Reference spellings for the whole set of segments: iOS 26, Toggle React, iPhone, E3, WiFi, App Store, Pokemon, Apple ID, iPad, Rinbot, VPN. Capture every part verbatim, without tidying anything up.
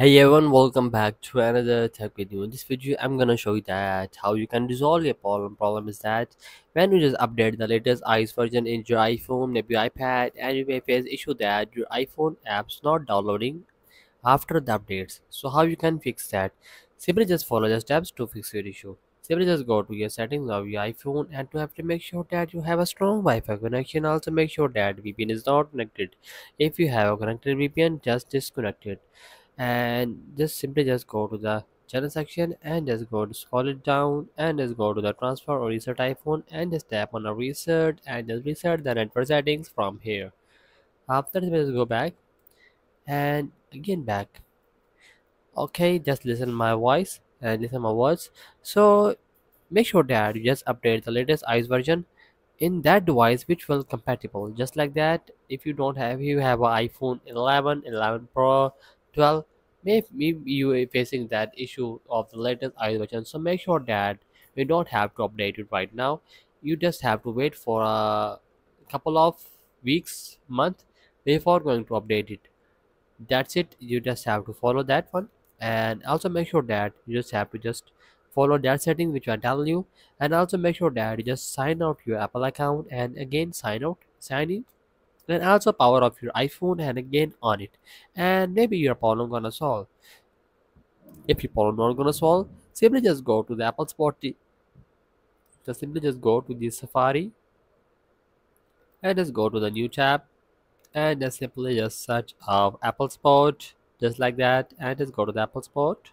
Hey everyone, welcome back to another tech video. In this video, I'm gonna show you that how you can resolve your problem. Problem is that when you just update the latest iOS version in your iPhone, maybe your iPad, and you may face issue that your iPhone apps not downloading after the updates. So how you can fix that? Simply just follow the steps to fix your issue. Simply just go to your settings of your iPhone, and to have to make sure that you have a strong Wi-Fi connection. Also make sure that V P N is not connected. If you have a connected V P N, just disconnect it. And just simply just go to the channel section and just go to scroll it down and just go to the transfer or reset iPhone and just tap on the reset and just reset the network settings from here. After this, just go back and again back. Okay, just listen my voice and listen my words. So make sure that you just update the latest iOS version in that device which will compatible. Just like that, if you don't have you have an iPhone eleven, eleven Pro, twelve, maybe you are facing that issue of the latest iOS version. So make sure that you don't have to update it right now. You just have to wait for a couple of weeks, month before going to update it. That's it. You just have to follow that one, and also make sure that you just have to just follow that setting which I tell you, and also make sure that you just sign out your Apple account and again sign out, sign in. Then also power up your iPhone and again on it, and maybe your problem gonna solve. If your problem not gonna solve, simply just go to the Apple Spot. Just simply just go to the Safari and just go to the new tab and just simply just search of Apple Spot, just like that, and just go to the Apple Spot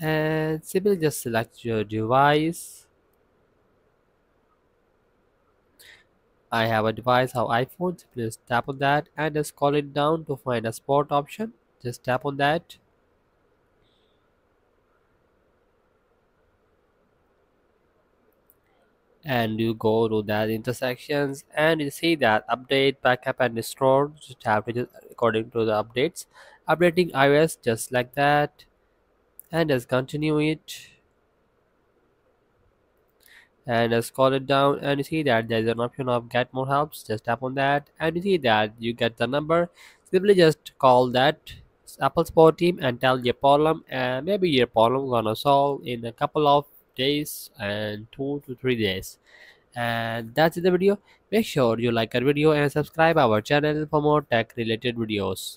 and simply just select your device. I have a device, how iPhone, simply just tap on that and just scroll it down to find a spot option. Just tap on that. And you go to that intersections and you see that update, backup and restore. Just tap it according to the updates. Updating iOS, just like that. And just continue it. And just scroll it down and you see that there is an option of get more helps. Just tap on that and you see that you get the number. Simply just call that Apple support team and tell your problem, and maybe your problem gonna solve in a couple of days and two to three days. And that's the video. Make sure you like our video and subscribe our channel for more tech related videos.